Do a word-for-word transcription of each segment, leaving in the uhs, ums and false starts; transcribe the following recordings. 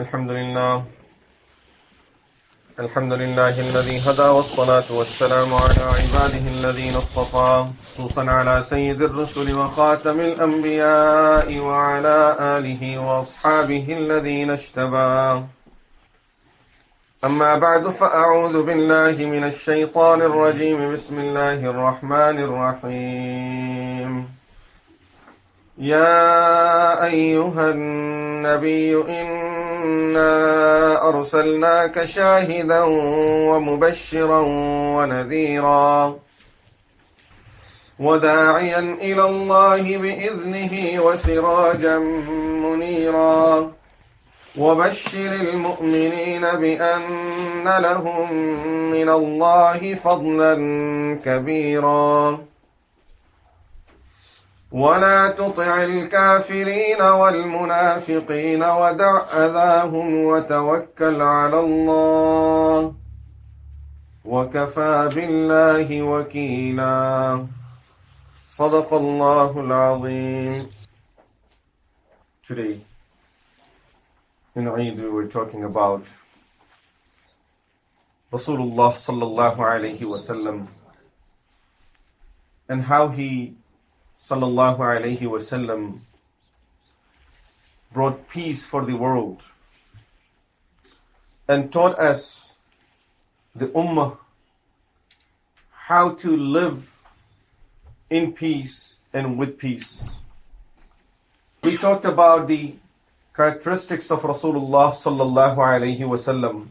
الحمد لله الحمد لله الذي هدى والصلاة والسلام على عباده الذين اصطفى خصوصا على سيد الرسل وخاتم الأنبياء وعلى آله وأصحابه الذين اجتبى أما بعد فأعوذ بالله من الشيطان الرجيم بسم الله الرحمن الرحيم يا أيها النبي إنا أرسلناك شاهدا ومبشرا ونذيرا وداعيا إلى الله بإذنه وسراجا منيرا وبشر المؤمنين بأن لهم من الله فضلا كبيرا ولا تطع الكافرين والمنافقين ودع أذاهم وتوكل على الله وكفى بالله وكيلا صدق الله العظيم. Today in Eid we were talking about Rasulullah sallallahu alayhi wa sallam and how he sallallahu alayhi wasallam brought peace for the world and taught us, the ummah, how to live in peace and with peace. We talked about the characteristics of Rasulullah sallallahu alayhi wasallam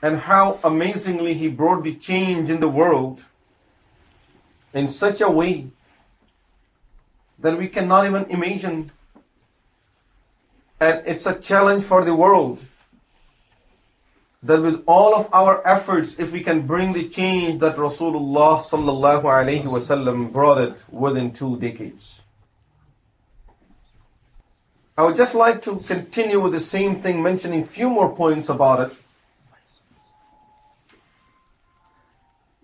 and how amazingly he brought the change in the world in such a way that we cannot even imagine, and it's a challenge for the world that with all of our efforts, if we can bring the change that Rasulullah sallallahu alaihi wasallam brought it within two decades. I would just like to continue with the same thing, mentioning few more points about it.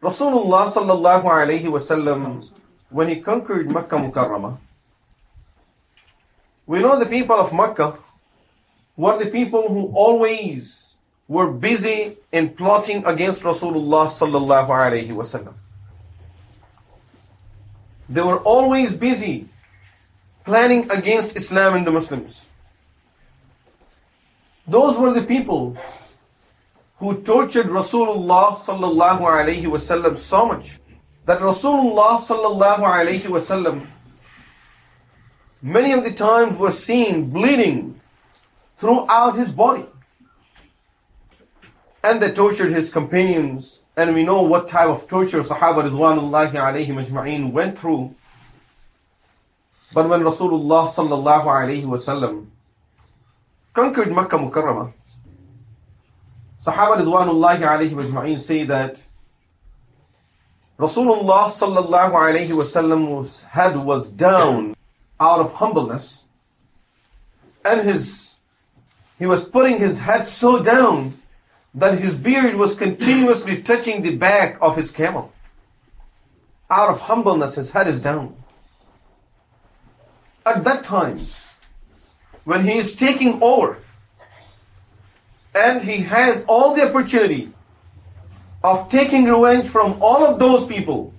Rasulullah sallallahu alayhi wasallam, when he conquered Makkah Mukarramah, we know the people of Makkah were the people who always were busy in plotting against Rasulullah sallallahu alayhi wasallam. They were always busy planning against Islam and the Muslims. Those were the people who tortured Rasulullah sallallahu alayhi wasallam so much that Rasulullah sallallahu alayhi wasallam many of the times was seen bleeding throughout his body. And they tortured his companions, and we know what type of torture Sahaba Ridwanullahi alayhi majma'een went through. But when Rasulullah sallallahu alayhi wasallam conquered Makkah Mukarramah, Sahaba Ridwanullahi alayhi majma'een say that Rasulullah sallallahu alayhi wasallam's head was down out of humbleness, and his he was putting his head so down that his beard was continuously touching the back of his camel. Out of humbleness, his head is down. At that time, when he is taking over, and he has all the opportunity of taking revenge from all of those people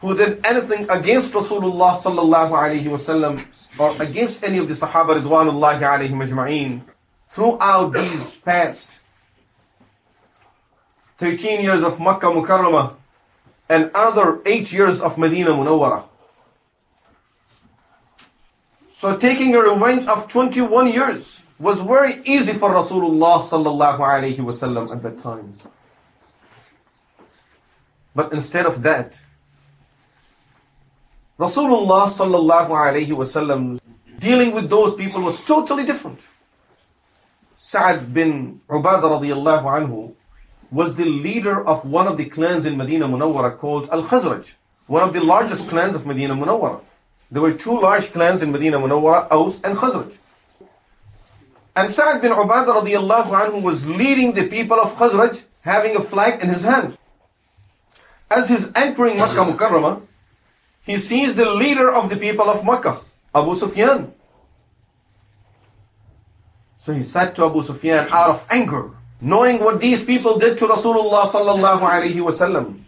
who did anything against Rasulullah sallallahu alayhi wasallam or against any of the Sahaba Ridwanullahi alayhi majma'een throughout these past thirteen years of Makkah Mukarramah and another eight years of Medina Munawwara. So taking a revenge of twenty-one years was very easy for Rasulullah sallallahu alayhi wasallam at that time. But instead of that, Rasulullah sallallahu alayhi wasallam dealing with those people was totally different. Sa'ad bin Ubadah radiyallahu anhu was the leader of one of the clans in Medina Munawwara called Al-Khazraj, one of the largest clans of Medina Munawwara. There were two large clans in Medina Munawwara, Aus and Khazraj. And Sa'ad bin Ubadah radiyallahu anhu was leading the people of Khazraj, having a flag in his hands. As he's entering Makkah Mukarramah, he sees the leader of the people of Makkah, Abu Sufyan, So he said to Abu Sufyan out of anger, knowing what these people did to Rasulullah sallallahu alayhi wa sallam.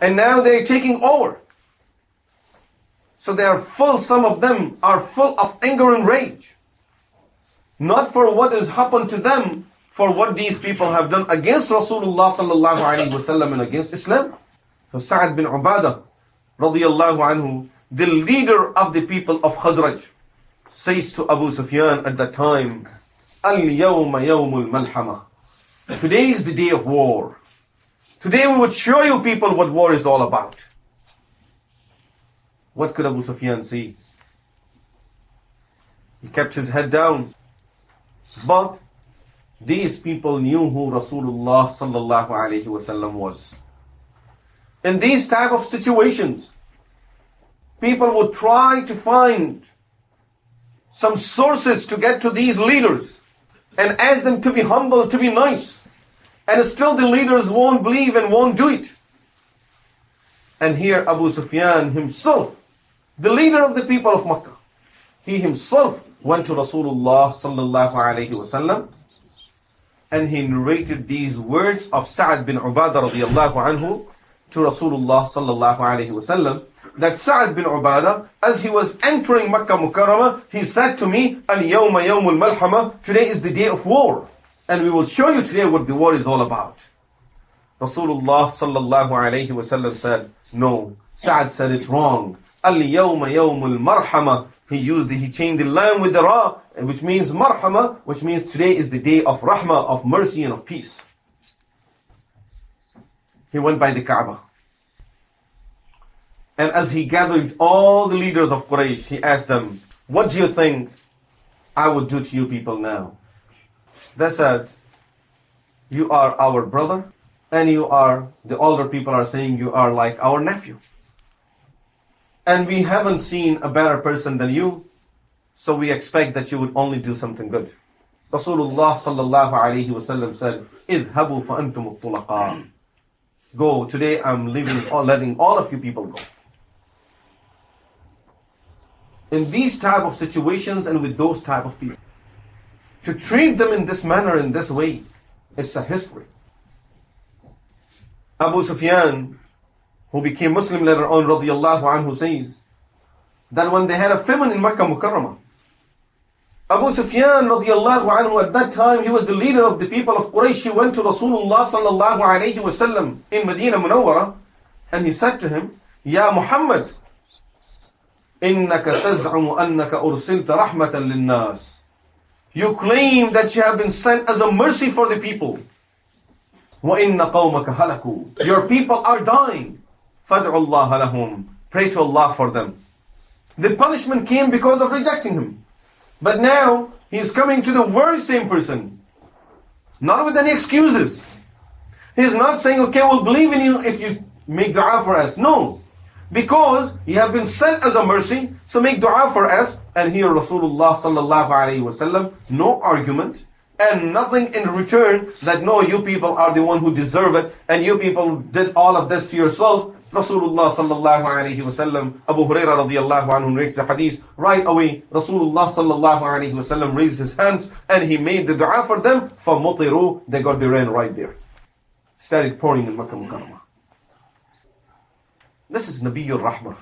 And now they're taking over. So they are full, some of them are full of anger and rage. Not for what has happened to them, for what these people have done against Rasulullah sallallahu alayhi wa sallam and against Islam. So Sa'ad bin Ubadah radiallahu anhu, the leader of the people of Khazraj, says to Abu Sufyan at that time, Al-yawma yawmul malhamah. Today is the day of war. Today we would show you people what war is all about. What could Abu Sufyan see? He kept his head down. But these people knew who Rasulullah sallallahu alayhi wa sallam was. In these type of situations, people would try to find some sources to get to these leaders and ask them to be humble, to be nice. And still the leaders won't believe and won't do it. And here Abu Sufyan himself, the leader of the people of Makkah, he himself went to Rasulullah sallallahu alayhi wa sallam and he narrated these words of Sa'ad bin Ubadah radiallahu anhu to Rasulullah sallallahu alayhi wa sallam. That Sa'ad bin Ubadah, as he was entering Makkah Mukarramah, he said to me, Al-yawma yawmul malhamah, today is the day of war. And we will show you today what the war is all about. Rasulullah sallallahu alayhi wa sallam said, no, Sa'ad said it wrong. Al-yawma yawmul marhamah. He used, the, he changed the lam with the ra, which means marhamah, which means today is the day of rahmah, of mercy and of peace. He went by the Kaaba. And as he gathered all the leaders of Quraysh, he asked them, what do you think I would do to you people now? They said, you are our brother, and you are, the older people are saying, you are like our nephew. And we haven't seen a better person than you, so we expect that you would only do something good. Rasulullah sallallahu alayhi wa sallam said, idhabu fa antum at-tulaqa. Go, today I'm leaving, or letting all of you people go. In these type of situations and with those type of people, to treat them in this manner, in this way, it's a history. Abu Sufyan, who became Muslim later on, radiallahu anhu, says that when they had a famine in Makkah Mukarramah, Abu Sufyan radiallahu anhu, at that time he was the leader of the people of Quraysh. He went to Rasulullah sallallahu alayhi wa sallam in Medina Munawwara and he said to him, Ya Muhammad, innaka taz'amu annaka ursilta rahmatan linnas. You claim that you have been sent as a mercy for the people. Wa inna qawmaka halaku. Your people are dying. Fad'u Allah lahum. Pray to Allah for them. The punishment came because of rejecting him. But now, he is coming to the very same person. Not with any excuses. He is not saying, okay, we'll believe in you if you make dua for us. No. Because you have been sent as a mercy, so make dua for us. And here Rasulullah sallallahu alayhi wa sallam, no argument and nothing in return that no, you people are the one who deserve it and you people did all of this to yourself. Rasulullah sallallahu alayhi wa sallam, Abu Hurairah radiallahu anhu narrates the hadith. Right away, Rasulullah sallallahu alayhi wa sallam raised his hands and he made the dua for them. فَمُطِرُوا They got the rain right there. Started pouring in Makkah Mukarramah. This is Nabiyur Rahmah,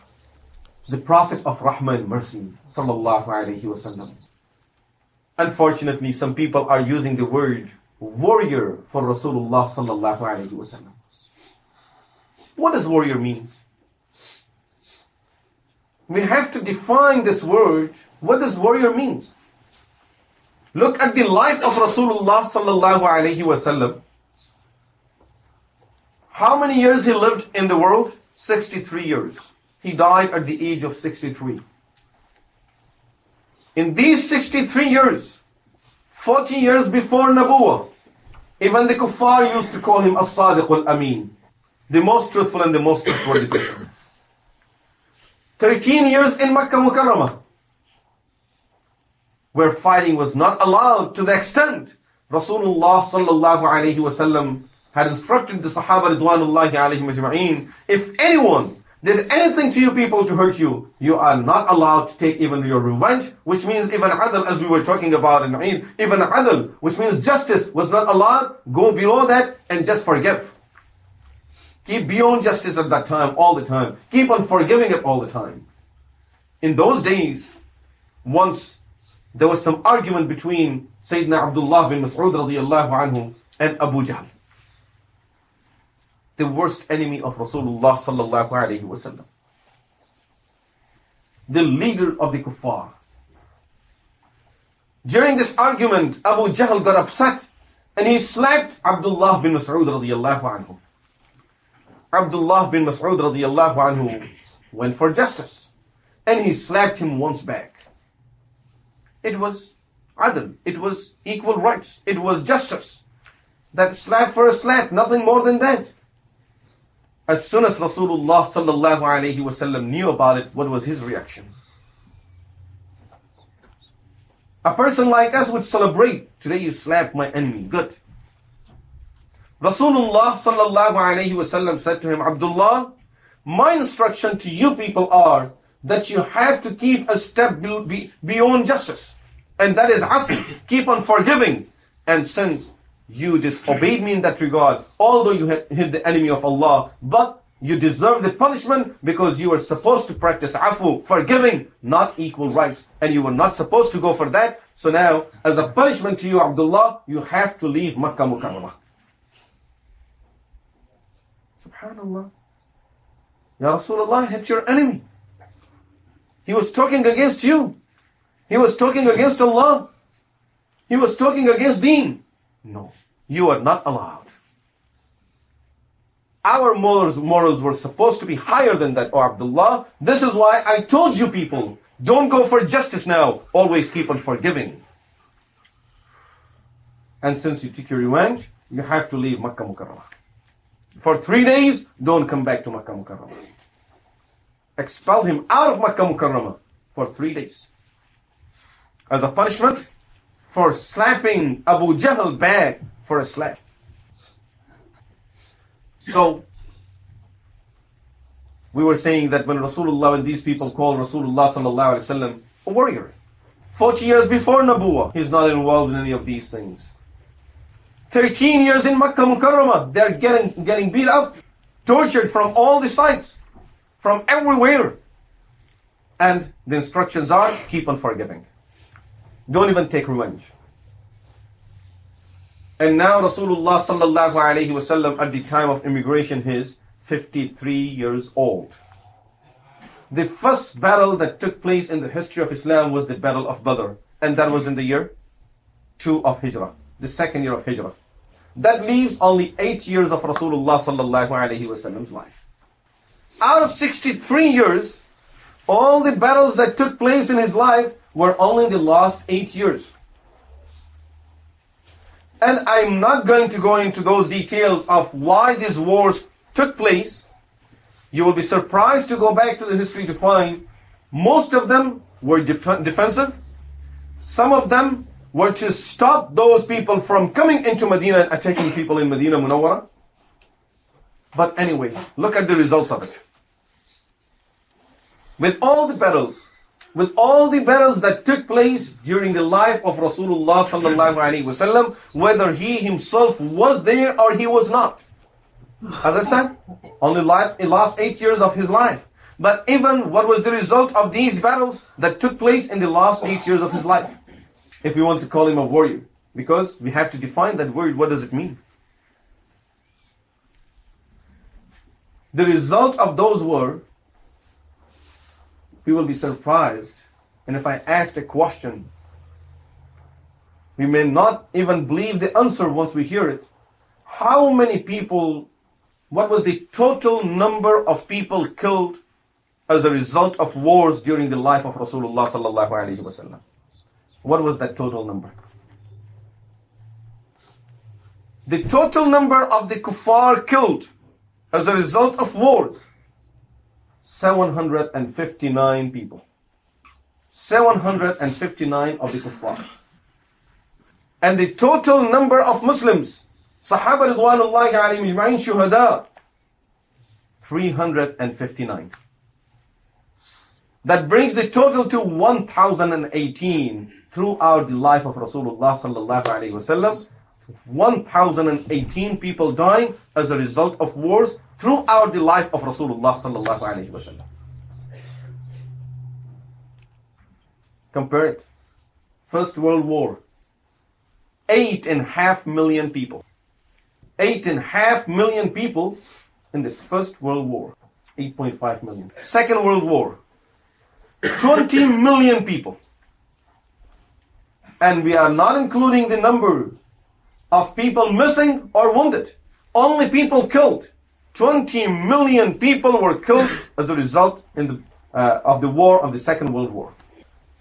the Prophet of Rahmah and Mercy, sallallahu alayhi wa sallam. Unfortunately, some people are using the word warrior for Rasulullah sallallahu alayhi wa sallam. What does warrior mean? We have to define this word. What does warrior mean? Look at the life of Rasulullah sallallahu alayhi wa sallam. How many years he lived in the world? sixty-three years. He died at the age of sixty-three. In these sixty-three years, forty years before Nabuwah, even the kuffar used to call him As-Sadiq al-Amin, the most truthful and the most trustworthy person. thirteen years in Makkah Mukarramah, where fighting was not allowed to the extent Rasulullah sallallahu alayhi wa sallam had instructed the Sahaba ridwanullahi alayhim ajma'in, if anyone did anything to you people to hurt you, you are not allowed to take even your revenge, which means even adl, as we were talking about in Eid, even adl, which means justice, was not allowed. Go below that and just forgive. Keep beyond justice at that time, all the time. Keep on forgiving it all the time. In those days, once there was some argument between Sayyidina Abdullah bin Mas'ud radiyallahu anhu and Abu Jahl, the worst enemy of Rasulullah sallallahu alayhi wa sallam, the leader of the kuffar. During this argument, Abu Jahl got upset and he slapped Abdullah bin Mas'ud radiyallahu anhu. Abdullah bin Mas'ud radiyallahu anhu went for justice and he slapped him once back. It was adl, it was equal rights, it was justice. That slap for a slap, nothing more than that. As soon as Rasulullah sallallahu alayhi wa sallam knew about it, what was his reaction? A person like us would celebrate, today you slapped my enemy, good. Rasulullah sallallahu alayhi wa sallam said to him, Abdullah, my instruction to you people are that you have to keep a step beyond justice. And that is after, keep on forgiving. And since you disobeyed me in that regard, although you had hit the enemy of Allah, but you deserve the punishment because you were supposed to practice afu, forgiving, not equal rights, and you were not supposed to go for that. So now, as a punishment to you, Abdullah, you have to leave Makkah Mukarramah. Subhanallah. Ya Rasulullah, hit your enemy. He was talking against you. He was talking against Allah. He was talking against Deen. No, you are not allowed. Our morals, morals were supposed to be higher than that, O Abdullah. This is why I told you people, don't go for justice now. Always keep on forgiving. And since you took your revenge, you have to leave Makkah Mukarramah. For three days, don't come back to Makkah Mukarramah. Expel him out of Makkah Mukarramah for three days. As a punishment for slapping Abu Jahl back for a slap. So, we were saying that when Rasulullah and these people called Rasulullah sallallahu alayhi wa sallam a warrior, forty years before Nabuwah, he's not involved in any of these things. thirteen years in Makkah Mukarramah, they're getting, getting beat up, tortured from all the sides, from everywhere. And the instructions are, keep on forgiving. Don't even take revenge. And now Rasulullah sallallahu alayhi wa sallam at the time of immigration is fifty-three years old. The first battle that took place in the history of Islam was the Battle of Badr. And that was in the year two of Hijrah, the second year of Hijrah. That leaves only eight years of Rasulullah sallallahu alayhi wa sallam's life. Out of sixty-three years, all the battles that took place in his life were only the last eight years. And I'm not going to go into those details of why these wars took place. You will be surprised to go back to the history to find most of them were def- defensive. Some of them were to stop those people from coming into Medina and attacking people in Medina Munawwara. But anyway, look at the results of it. With all the battles, with all the battles that took place during the life of Rasulullah sallallahu alayhi wa sallam, whether he himself was there or he was not. As I said, only life, the last eight years of his life. But even what was the result of these battles that took place in the last eight years of his life? If we want to call him a warrior, because we have to define that word, what does it mean? The result of those were, we will be surprised, and if I asked a question, we may not even believe the answer once we hear it. How many people, what was the total number of people killed as a result of wars during the life of Rasulullah sallallahu alayhi wa sallam? What was that total number? The total number of the kuffar killed as a result of wars, seven hundred fifty-nine people. seven hundred fifty-nine of the kuffar. And the total number of Muslims, Sahaba Ridwanullahi alayhim ajma'in, shuhada, three hundred fifty-nine. That brings the total to one thousand eighteen throughout the life of Rasulullah sallallahu alaihi wasallam. one thousand eighteen people dying as a result of wars throughout the life of Rasulullah sallallahu alaihi wasallam. Compare it. First World War. Eight and a half million people. Eight and a half million people in the First World War. eight point five million. Second World War. twenty million people. And we are not including the number of people missing or wounded. Only people killed. twenty million people were killed as a result in the, uh, of the war of the Second World War.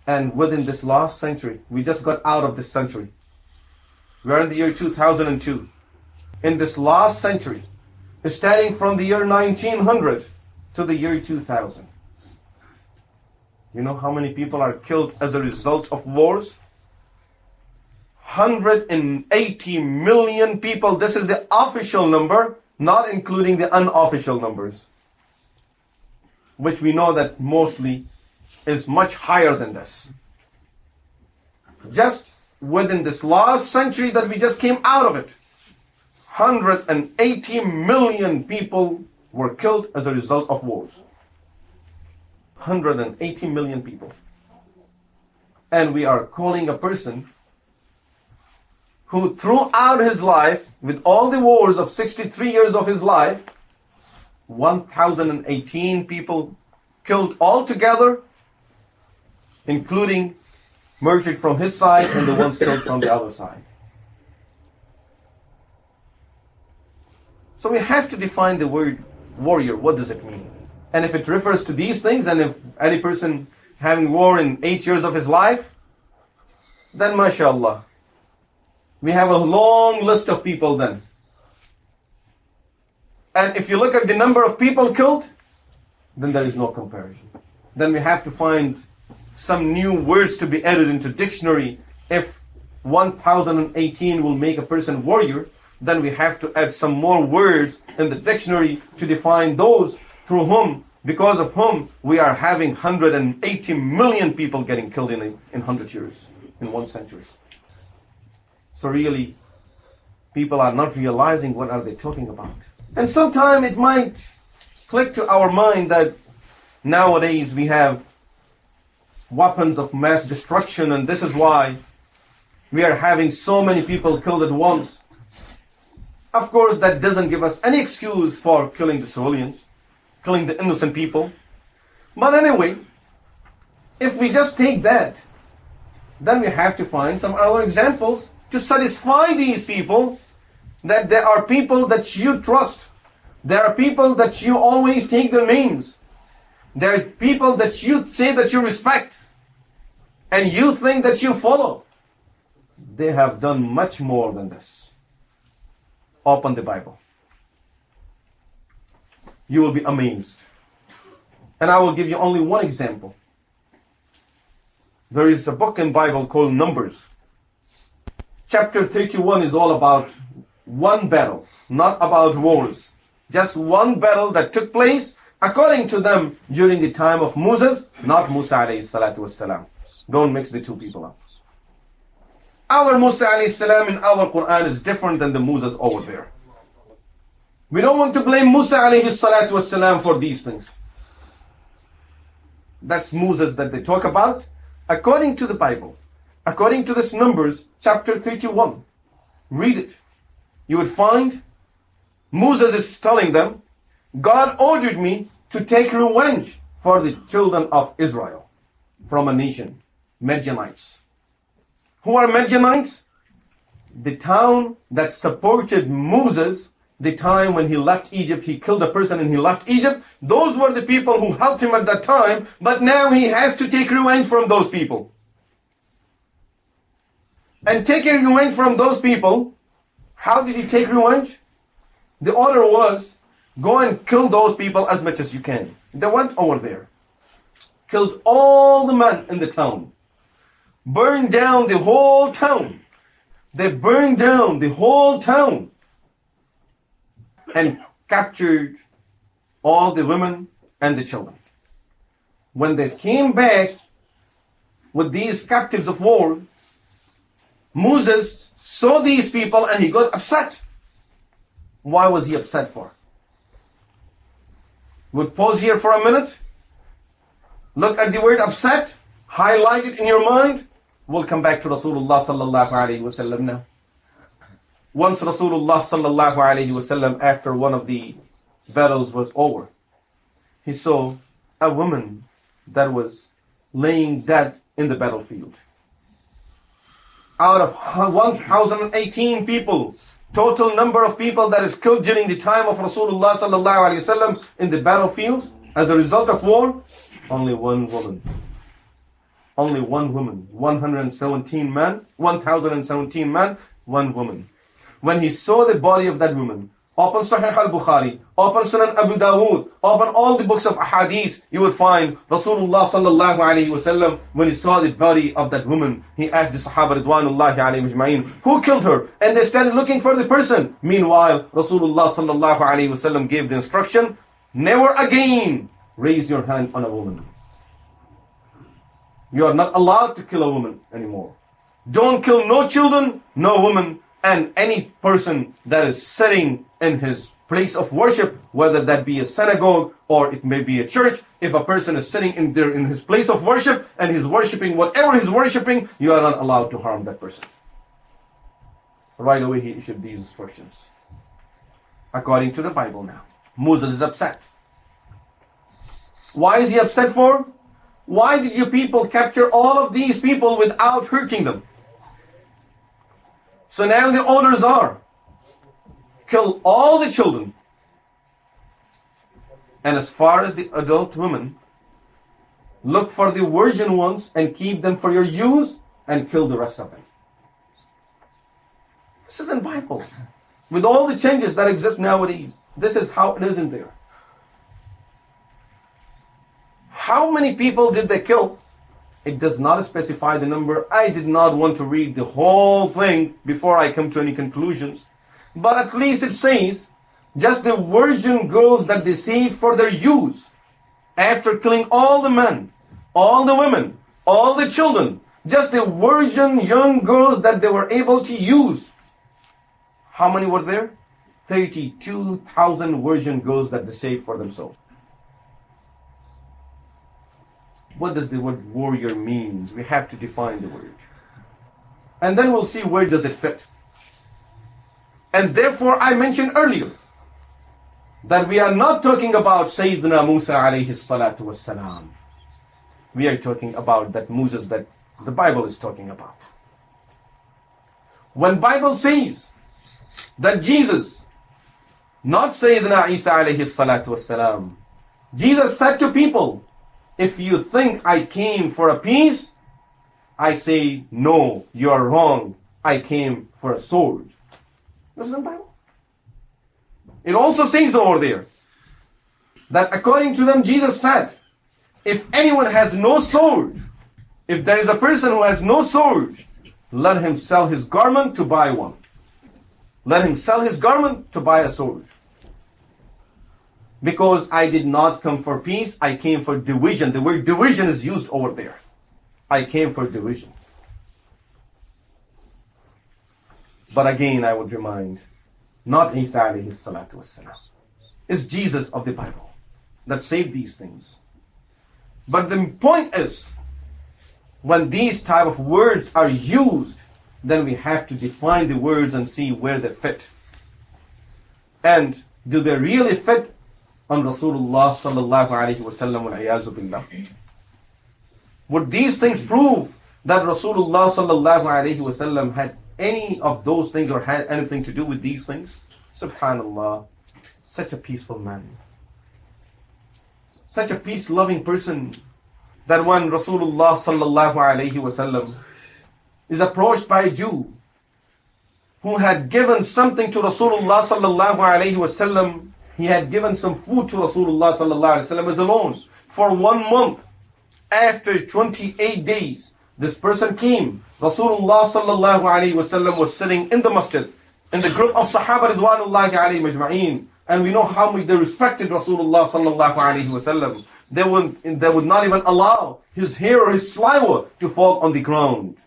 And within this last century, we just got out of this century. We are in the year two thousand two. In this last century, starting from the year nineteen hundred to the year two thousand. You know how many people are killed as a result of wars? one hundred eighty million people. This is the official number, not including the unofficial numbers, which we know that mostly is much higher than this. Just within this last century that we just came out of it, one hundred eighty million people were killed as a result of wars. one hundred eighty million people. And we are calling a person who throughout his life, with all the wars of sixty-three years of his life, one thousand eighteen people killed altogether, including murdered from his side and the ones killed from the other side. So we have to define the word warrior. What does it mean? And if it refers to these things, and if any person having war in eight years of his life, then mashallah, we have a long list of people then. And if you look at the number of people killed, then there is no comparison. Then we have to find some new words to be added into dictionary. If one thousand eighteen will make a person warrior, then we have to add some more words in the dictionary to define those through whom, because of whom, we are having one hundred eighty million people getting killed in, in one hundred years, in one century. So really, people are not realizing what are they talking about. And sometimes it might click to our mind that nowadays we have weapons of mass destruction, and this is why we are having so many people killed at once. Of course, that doesn't give us any excuse for killing the civilians, killing the innocent people. But anyway, if we just take that, then we have to find some other examples to satisfy these people that there are people that you trust. There are people that you always take their names. There are people that you say that you respect and you think that you follow. They have done much more than this. Open the Bible. You will be amazed. And I will give you only one example. There is a book in the Bible called Numbers. Chapter thirty-one is all about one battle, not about wars. Just one battle that took place, according to them, during the time of Moses, not Musa alayhi salatu wassalam. Don't mix the two people up. Our Musa alayhi salam in our Quran is different than the Moses over there. We don't want to blame Musa alayhi salatu wassalam for these things. That's Moses that they talk about. According to the Bible, according to this Numbers, chapter thirty-one, read it. You would find Moses is telling them, God ordered me to take revenge for the children of Israel from a nation, Midianites. Who are Midianites? The town that supported Moses the time when he left Egypt. He killed a person and he left Egypt. Those were the people who helped him at that time, but now he has to take revenge from those people. And taking revenge from those people, how did he take revenge? The order was, go and kill those people as much as you can. They went over there, killed all the men in the town, burned down the whole town. They burned down the whole town and captured all the women and the children. When they came back with these captives of war, Moses saw these people and he got upset. Why was he upset for? We'll pause here for a minute. Look at the word upset. Highlight it in your mind. We'll come back to Rasulullah sallallahu alayhi wa sallam now. Once Rasulullah sallallahu alayhi wa sallam, after one of the battles was over, he saw a woman that was laying dead in the battlefield. Out of one thousand eighteen people, total number of people that is killed during the time of Rasulullah sallallahu alayhi wa sallam in the battlefields as a result of war, only one woman. Only one woman, one hundred seventeen men, one thousand seventeen men, one woman. When he saw the body of that woman, open Sahih al-Bukhari, open Sunan Abu Dawood, open all the books of Ahadith, you will find Rasulullah sallallahu alayhi wa sallam, when he saw the body of that woman, he asked the Sahaba Ridwanullahi alayhi ajma'in, who killed her? And they started looking for the person. Meanwhile, Rasulullah sallallahu alayhi wa sallam gave the instruction, never again raise your hand on a woman. You are not allowed to kill a woman anymore. Don't kill no children, no woman, and any person that is sitting in his place of worship, whether that be a synagogue or it may be a church. If a person is sitting in there in his place of worship and he's worshiping whatever he's worshiping, you are not allowed to harm that person. Right away he issued these instructions. According to the Bible now, Moses is upset. Why is he upset for? Why did you people capture all of these people without hurting them? So now the orders are, kill all the children. And as far as the adult women, look for the virgin ones and keep them for your use and kill the rest of them. This isn't Bible. With all the changes that exist nowadays, this is how it is in there. How many people did they kill? It does not specify the number. I did not want to read the whole thing before I come to any conclusions. But at least it says, just the virgin girls that they saved for their use, after killing all the men, all the women, all the children, just the virgin young girls that they were able to use. How many were there? thirty-two thousand virgin girls that they saved for themselves. What does the word warrior means? We have to define the word. And then we'll see where does it fit. And therefore I mentioned earlier that we are not talking about Sayyidina Musa alayhi salatu wassalam. We are talking about that Moses that the Bible is talking about. When Bible says that Jesus, not Sayyidina Isa alayhi salatu wassalam, Jesus said to people, if you think I came for a peace, I say, no, you are wrong. I came for a sword. This is in the Bible. It also says over there that according to them, Jesus said, if anyone has no sword, if there is a person who has no sword, let him sell his garment to buy one. Let him sell his garment to buy a sword. Because I did not come for peace, I came for division. The word division is used over there. I came for division. But again, I would remind, not Isa alayhi salatu wassalam. It's Jesus of the Bible that saved these things. But the point is, when these type of words are used, then we have to define the words and see where they fit. And do they really fit on Rasulullah sallallahu alayhi wa sallam wal a'yazu billah? Would these things prove that Rasulullah sallallahu alayhi wa sallam had any of those things or had anything to do with these things? Subhanallah, such a peaceful man. Such a peace-loving person that when Rasulullah sallallahu alayhi wa sallam is approached by a Jew who had given something to Rasulullah sallallahu alayhi wa sallam, he had given some food to Rasulullah sallallahu alayhi wa sallam as a loan for one month. After twenty-eight days, this person came. Rasulullah sallallahu alayhi wa sallam was sitting in the masjid, in the group of Sahaba Ridwanullahi alayhim ajma'in. And we know how much they respected Rasulullah sallallahu alaihi wasallam. They would, they would not even allow his hair or his sliver to fall on the ground.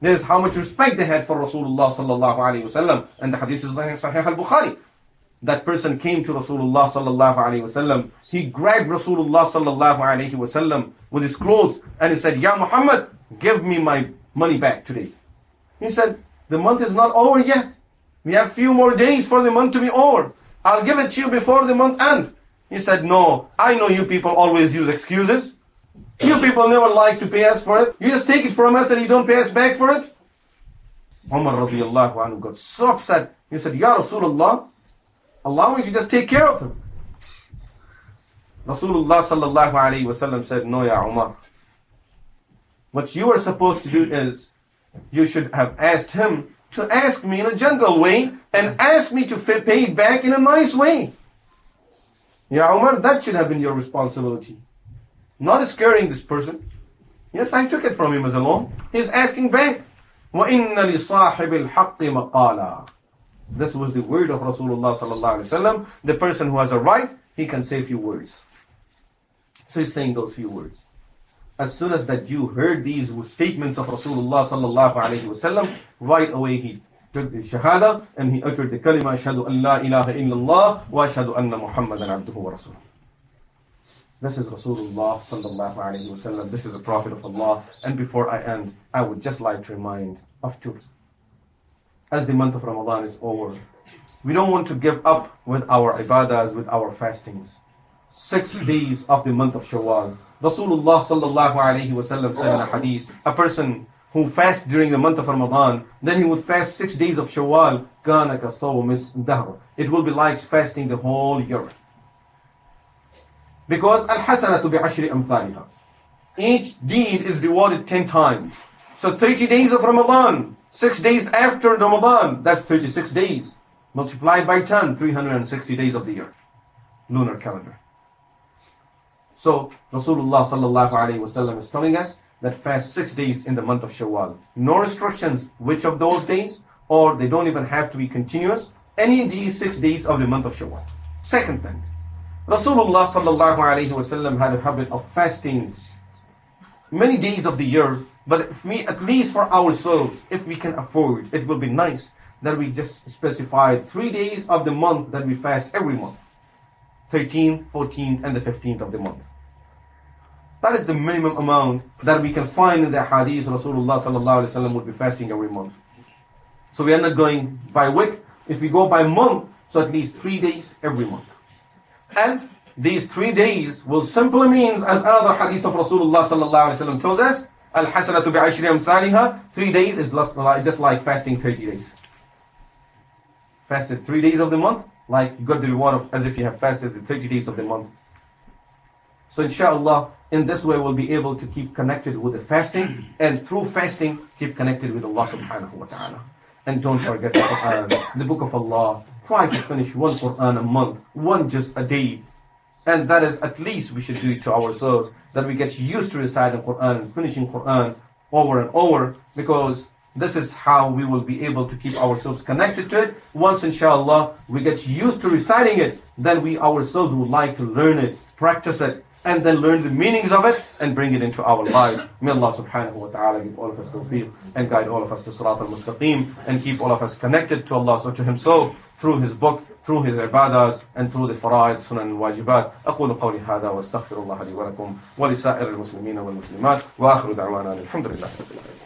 There's how much respect they had for Rasulullah sallallahu alaihi wasallam. And the hadith is Sahih al-Bukhari. That person came to Rasulullah sallallahu alaihi wasallam. He grabbed Rasulullah sallallahu alaihi wasallam with his clothes and he said, "Ya Muhammad, give me my money back today." He said, "The month is not over yet. We have few more days for the month to be over. I'll give it to you before the month ends." He said, "No, I know you people always use excuses. You people never like to pay us for it. You just take it from us and you don't pay us back for it." Umar radiallahu anhu got so upset. He said, "Ya Rasulullah, allow me to just take care of him." Rasulullah sallallahu alayhi wasallam said, "No, Ya Umar. What you are supposed to do is, you should have asked him to ask me in a gentle way and ask me to pay it back in a nice way. Ya Umar, that should have been your responsibility. Not scaring this person. Yes, I took it from him as a loan. He's asking back. وَإِنَّ لِصَاحِبِ الْحَقِّ مَقَالًا. This was the word of Rasulullah sallallahu alaihi wasallam. The person who has a right, he can say a few words. So he's saying those few words. As soon as that Jew heard these statements of Rasulullah sallallahu alaihi wasallam, right away he took the shahada and he uttered the kalima, "Ashhadu an la ilaha illallah wa ashhadu anna Muhammadan abduhu wa rasuluh." This is Rasulullah sallallahu alaihi wasallam. This is the Prophet of Allah. And before I end, I would just like to remind of two. As the month of Ramadan is over, we don't want to give up with our ibadahs, with our fastings. Six days of the month of Shawwal, Rasulullah sallallahu alaihi wasallam said in a hadith, a person who fasts during the month of Ramadan, then he would fast six days of Shawwal, kana ka sawmi dahr. It will be like fasting the whole year. Because al-hasanatu bi ashri amthaliha. Each deed is rewarded ten times. So thirty days of Ramadan, six days after Ramadan, that's thirty-six days. Multiplied by ten, three hundred sixty days of the year. Lunar calendar. So Rasulullah sallallahu alaihi wasallam is telling us that fast six days in the month of Shawwal. No restrictions which of those days, or they don't even have to be continuous. Any of these six days of the month of Shawwal. Second thing, Rasulullah sallallahu alaihi wasallam had a habit of fasting many days of the year. But if we, at least for ourselves, if we can afford, it will be nice that we just specify three days of the month that we fast every month. thirteenth, fourteenth, and the fifteenth of the month. That is the minimum amount that we can find in the hadith. Rasulullah sallallahu alaihi wasallam would be fasting every month. So we are not going by week. If we go by month, so at least three days every month. And these three days will simply mean, as another hadith of Rasulullah sallallahu alaihi wasallam tells us, al-hasanatu bi ashri amthaliha. Three days is just like fasting thirty days. Fasted three days of the month, like you got the reward of as if you have fasted the thirty days of the month. So inshallah, in this way we'll be able to keep connected with the fasting, and through fasting keep connected with Allah subhanahu wa ta'ala. And don't forget the Quran, the book of Allah. Try to finish one Quran a month, one just a day. And that is at least we should do it to ourselves, that we get used to reciting Quran and finishing Quran over and over, because this is how we will be able to keep ourselves connected to it. Once inshallah we get used to reciting it, then we ourselves would like to learn it, practice it, and then learn the meanings of it and bring it into our lives. May Allah subhanahu wa ta'ala give all of us tawfiq and guide all of us to Sirat al-Mustaqim and keep all of us connected to Allah, so to Himself, through His book, through His ibadahs, and through the fara'id, sunan al-wajibat. أقول قولي هذا واستغفر الله لي ولكم ولسائر المسلمين والمسلمات وآخر دعوانا الحمد لله.